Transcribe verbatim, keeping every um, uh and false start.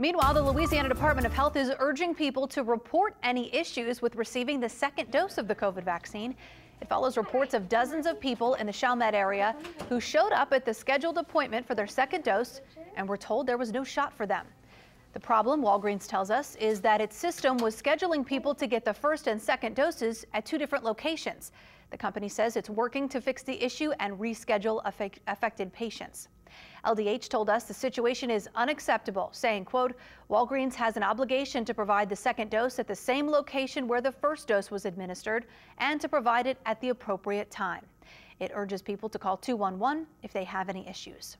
Meanwhile, the Louisiana Department of Health is urging people to report any issues with receiving the second dose of the COVID vaccine. It follows reports of dozens of people in the Chalmette area who showed up at the scheduled appointment for their second dose and were told there was no shot for them. The problem, Walgreens tells us, is that its system was scheduling people to get the first and second doses at two different locations. The company says it's working to fix the issue and reschedule affected patients. L D H told us the situation is unacceptable, saying, quote, Walgreens has an obligation to provide the second dose at the same location where the first dose was administered and to provide it at the appropriate time. It urges people to call two one one if they have any issues.